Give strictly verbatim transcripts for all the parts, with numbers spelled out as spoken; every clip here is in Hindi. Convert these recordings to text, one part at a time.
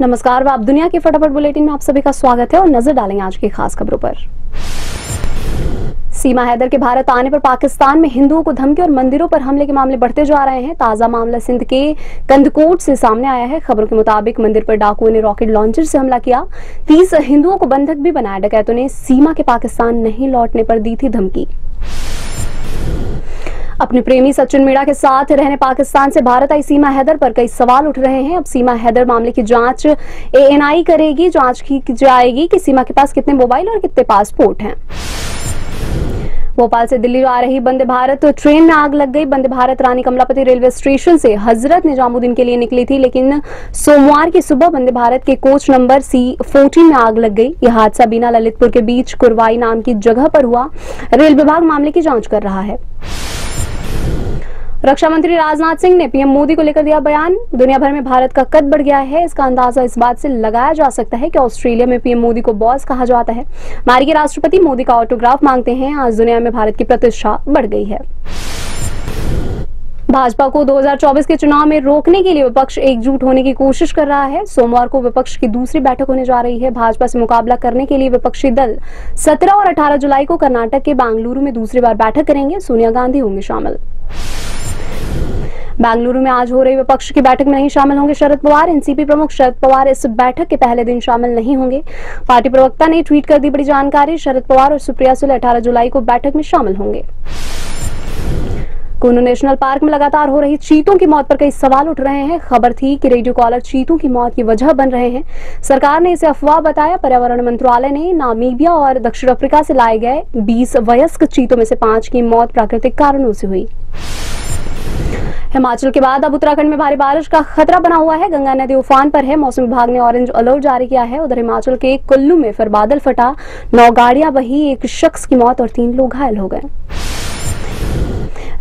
नमस्कार, आप दुनिया के फटाफट बुलेटिन में आप सभी का स्वागत है और नजर डालेंगे आज की खास खबरों पर। सीमा हैदर के भारत आने पर पाकिस्तान में हिंदुओं को धमकी और मंदिरों पर हमले के मामले बढ़ते जा रहे हैं। ताजा मामला सिंध के कंदकोट से सामने आया है। खबरों के मुताबिक मंदिर पर डाकुओं ने रॉकेट लॉन्चर से हमला किया, तीस हिंदुओं को बंधक भी बनाया। डकैतों ने सीमा के पाकिस्तान नहीं लौटने पर दी थी धमकी। अपने प्रेमी सचिन मीणा के साथ रहने पाकिस्तान से भारत आई सीमा हैदर पर कई सवाल उठ रहे हैं। अब सीमा हैदर मामले की जांच ए एन आई करेगी। जांच की जाएगी कि सीमा के पास कितने मोबाइल और कितने पासपोर्ट हैं। भोपाल से दिल्ली आ रही वंदे भारत ट्रेन में आग लग गई। वंदे भारत रानी कमलापति रेलवे स्टेशन से हजरत निजामुद्दीन के लिए निकली थी, लेकिन सोमवार की सुबह वंदे भारत के कोच नंबर सी चौदह में आग लग गई। यह हादसा बिना ललितपुर के बीच कुरवाई नाम की जगह पर हुआ। रेल विभाग मामले की जाँच कर रहा है। रक्षा मंत्री राजनाथ सिंह ने पीएम मोदी को लेकर दिया बयान। दुनिया भर में भारत का कद बढ़ गया है, इसका अंदाजा इस बात से लगाया जा सकता है कि ऑस्ट्रेलिया में पीएम मोदी को बॉस कहा जाता है। अमेरिकी राष्ट्रपति मोदी का ऑटोग्राफ मांगते हैं। आज दुनिया में भारत की प्रतिष्ठा बढ़ गई है। भाजपा को दो हजार चौबीस के चुनाव में रोकने के लिए विपक्ष एकजुट होने की कोशिश कर रहा है। सोमवार को विपक्ष की दूसरी बैठक होने जा रही है। भाजपा से मुकाबला करने के लिए विपक्षी दल सत्रह और अठारह जुलाई को कर्नाटक के बेंगलुरु में दूसरी बार बैठक करेंगे। सोनिया गांधी होंगे शामिल। बेंगलुरु में आज हो रही विपक्ष की बैठक में नहीं शामिल होंगे Sharad Pawar. N C P प्रमुख शरद पवार इस बैठक के पहले दिन शामिल नहीं होंगे। पार्टी प्रवक्ता ने ट्वीट कर दी बड़ी जानकारी। शरद पवार और सुप्रिया सुले अठारह जुलाई को बैठक में शामिल होंगे। कुनो नेशनल पार्क में लगातार हो रही चीतों की मौत पर कई सवाल उठ रहे हैं। खबर थी कि रेडियो कॉलर चीतों की मौत की वजह बन रहे हैं। सरकार ने इसे अफवाह बताया। पर्यावरण मंत्रालय ने नामीबिया और दक्षिण अफ्रीका से लाए गए बीस वयस्क चीतों में से पांच की मौत प्राकृतिक कारणों से हुई। हिमाचल के बाद अब उत्तराखंड में भारी बारिश का खतरा बना हुआ है। गंगा नदी उफान पर है। मौसम विभाग ने ऑरेंज अलर्ट जारी किया है। उधर हिमाचल के कुल्लू में फिर बादल फटा, नौ गाड़ियां बही, एक शख्स की मौत और तीन लोग घायल हो गए।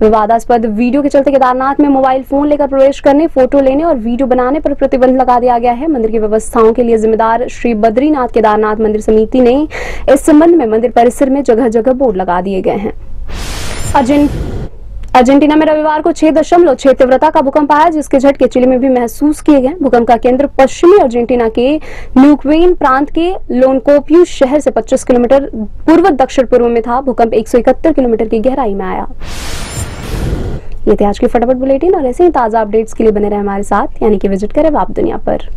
विवादास्पद वीडियो के चलते केदारनाथ में मोबाइल फोन लेकर प्रवेश करने, फोटो लेने और वीडियो बनाने पर प्रतिबंध लगा दिया गया है। मंदिर की व्यवस्थाओं के लिए जिम्मेदार श्री बद्रीनाथ केदारनाथ मंदिर समिति ने इस संबंध में मंदिर परिसर में जगह जगह बोर्ड लगा दिए गए हैं। अर्जेंटीना में रविवार को छह दशमलव छह तीव्रता का भूकंप आया, जिसके झटके चिली में भी महसूस किए गए। भूकंप का केंद्र पश्चिमी अर्जेंटीना के न्यूक्विन प्रांत के लोनकोपियू शहर से पच्चीस किलोमीटर पूर्व दक्षिण पूर्व में था। भूकंप एक सौ इकहत्तर किलोमीटर की गहराई में आया। ये थे आज के फटाफट बुलेटिन और ऐसे ही ताजा अपडेट्स के लिए बने रहे हमारे साथ, यानी कि विजिट करें आप दुनिया पर।